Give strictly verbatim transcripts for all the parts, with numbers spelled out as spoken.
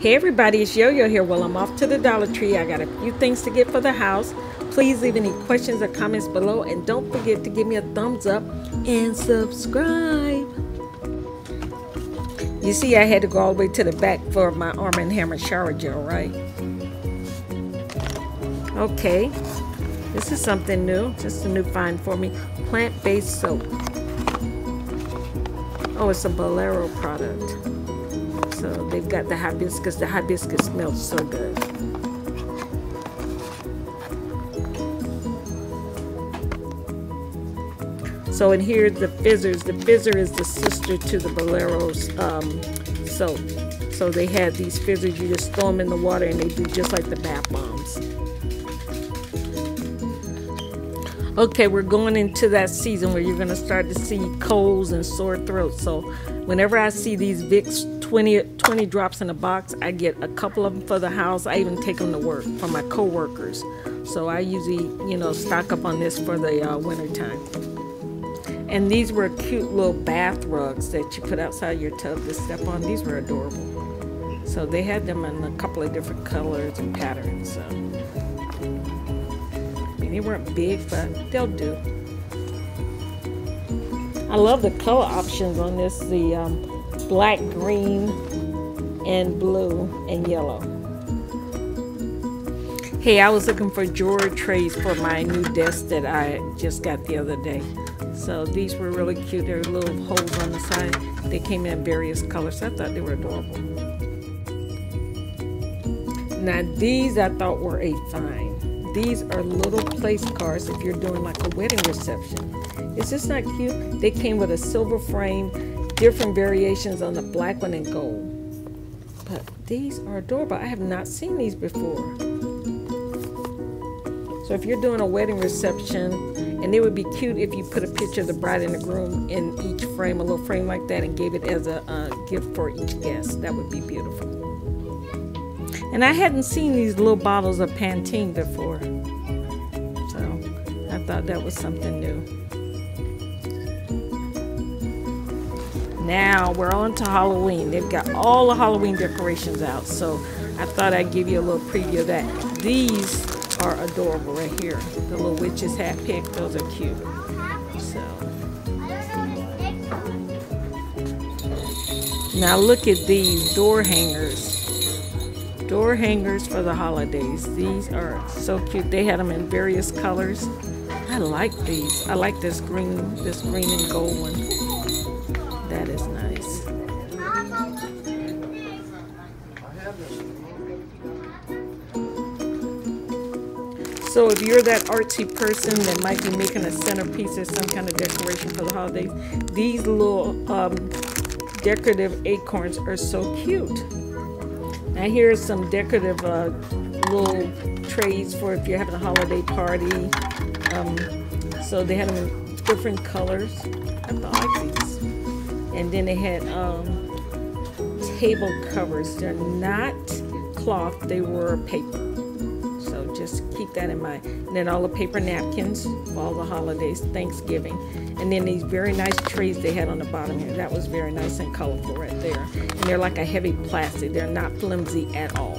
Hey everybody, it's Yo-Yo here. Well, I'm off to the Dollar Tree. I got a few things to get for the house. Please leave any questions or comments below, and don't forget to give me a thumbs up and subscribe. You see, I had to go all the way to the back for my Arm and Hammer shower gel, right? Okay, this is something new, just a new find for me. Plant-based soap. Oh, it's a Bolero product. So they've got the hibiscus. The hibiscus smells so good. So, and here's the fizzers. The fizzer is the sister to the Bolero's um, soap. So they have these fizzers. You just throw them in the water and they do just like the bath bombs. Okay, we're going into that season where you're going to start to see colds and sore throats. So whenever I see these Vicks twenty, twenty drops in a box, I get a couple of them for the house. I even take them to work for my co-workers. So I usually, you know, stock up on this for the uh, winter time. And these were cute little bath rugs that you put outside your tub to step on. These were adorable. So they had them in a couple of different colors and patterns. So. I mean, they weren't big, but they'll do. I love the color options on this. The um, black, green, and blue, and yellow. Hey, I was looking for jewelry trays for my new desk that I just got the other day. So these were really cute. There are little holes on the side. They came in various colors. I thought they were adorable. Now these I thought were a find. These are little place cards if you're doing like a wedding reception. Is this not cute? They came with a silver frame. Different variations on the black one and gold. But these are adorable. I have not seen these before. So if you're doing a wedding reception, and it would be cute if you put a picture of the bride and the groom in each frame, a little frame like that, and gave it as a uh, gift for each guest. That would be beautiful. And I hadn't seen these little bottles of Pantene before. So I thought that was something new. Now we're on to Halloween. They've got all the Halloween decorations out, so I thought I'd give you a little preview of that. These are adorable right here. The little witch's hat pick, those are cute. So. Now look at these door hangers. Door hangers for the holidays. These are so cute. They had them in various colors. I like these. I like this green, this green and gold one. That is nice. So if you're that artsy person that might be making a centerpiece or some kind of decoration for the holidays, these little um, decorative acorns are so cute. Now here are some decorative uh, little trays for if you're having a holiday party. Um, so they had them in different colors. I like these. And then they had um, table covers. They're not cloth, they were paper. So just keep that in mind. And then all the paper napkins for all the holidays, Thanksgiving. And then these very nice trays they had on the bottom here. That was very nice and colorful right there. And they're like a heavy plastic. They're not flimsy at all.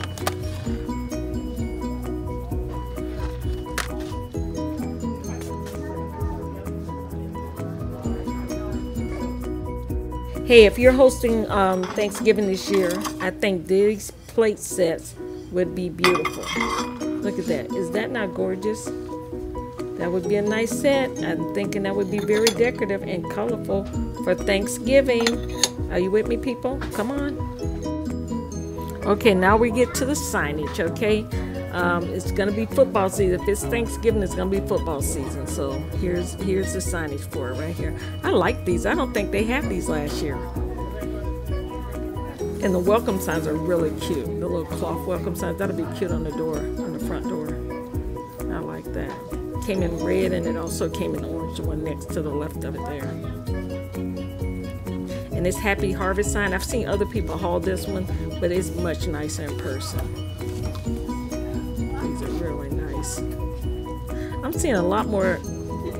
Hey, if you're hosting um, Thanksgiving this year, I think these plate sets would be beautiful. Look at that. Is that not gorgeous? That would be a nice set. I'm thinking that would be very decorative and colorful for Thanksgiving. Are you with me, people? Come on. Okay, now we get to the signage, okay? Um, it's going to be football season. If it's Thanksgiving, it's going to be football season. So here's here's the signage for it right here. I like these. I don't think they had these last year. And the welcome signs are really cute. The little cloth welcome signs. That'll be cute on the door, on the front door. I like that. Came in red, and it also came in orange, the one next to the left of it there. And this Happy Harvest sign, I've seen other people haul this one, but it's much nicer in person. These are really nice. I'm seeing a lot more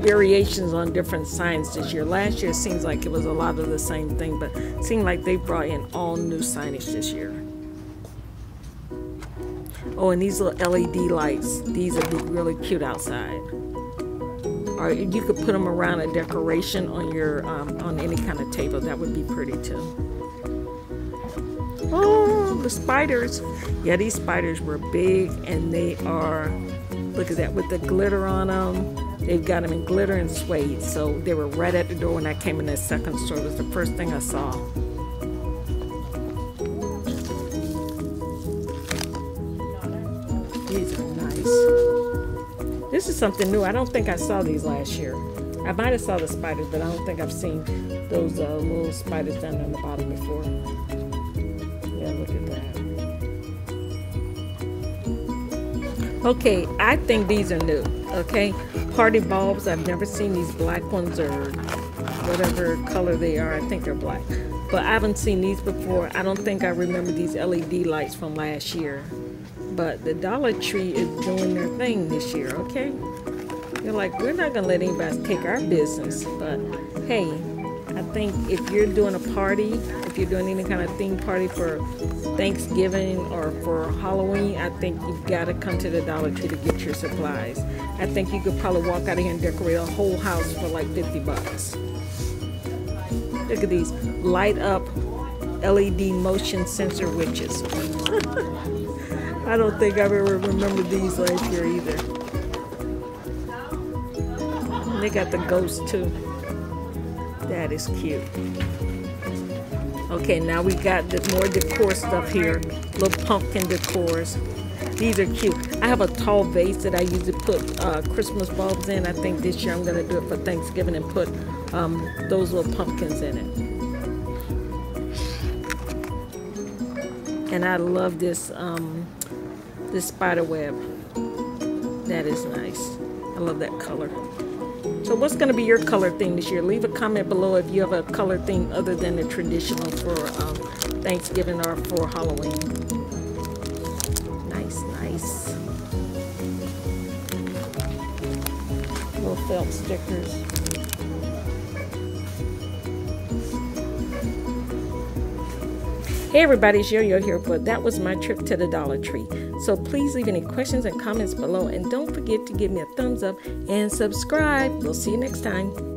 variations on different signs this year. Last year it seems like it was a lot of the same thing, but it seemed like they brought in all new signage this year. Oh, and these little L E D lights. These would be really cute outside. Or you could put them around a decoration on your um, on any kind of table. That would be pretty too. Oh, the spiders. Yeah, these spiders were big, and they are, look at that, with the glitter on them. They've got them in glitter and suede. So they were right at the door when I came in that second store. It was the first thing I saw. These are nice. This is something new. I don't think I saw these last year. I might have saw the spiders, but I don't think I've seen those uh, little spiders down on the bottom before. Yeah, look at that. Okay, I think these are new. Okay, party bulbs. I've never seen these black ones or whatever color they are. I think they're black. But I haven't seen these before. I don't think I remember these L E D lights from last year. But the Dollar Tree is doing their thing this year, okay? They're like, we're not going to let anybody take our business. But, hey, I think if you're doing a party, if you're doing any kind of theme party for Thanksgiving or for Halloween, I think you've got to come to the Dollar Tree to get your supplies. I think you could probably walk out of here and decorate a whole house for like fifty bucks. Look at these light up L E D motion sensor witches. I don't think I've ever remembered these last year either. And they got the ghost too. That is cute. Okay, now we got the more decor stuff here. Little pumpkin decors. These are cute. I have a tall vase that I used to put uh, Christmas bulbs in. I think this year I'm going to do it for Thanksgiving and put um, those little pumpkins in it. And I love this um, this spider web. That is nice. I love that color. So what's going to be your color theme this year? Leave a comment below if you have a color theme other than the traditional for um, Thanksgiving or for Halloween. Nice, nice. Little felt stickers. Hey everybody, it's Yo-Yo here, but that was my trip to the Dollar Tree. So please leave any questions and comments below, and don't forget to give me a thumbs up and subscribe. We'll see you next time.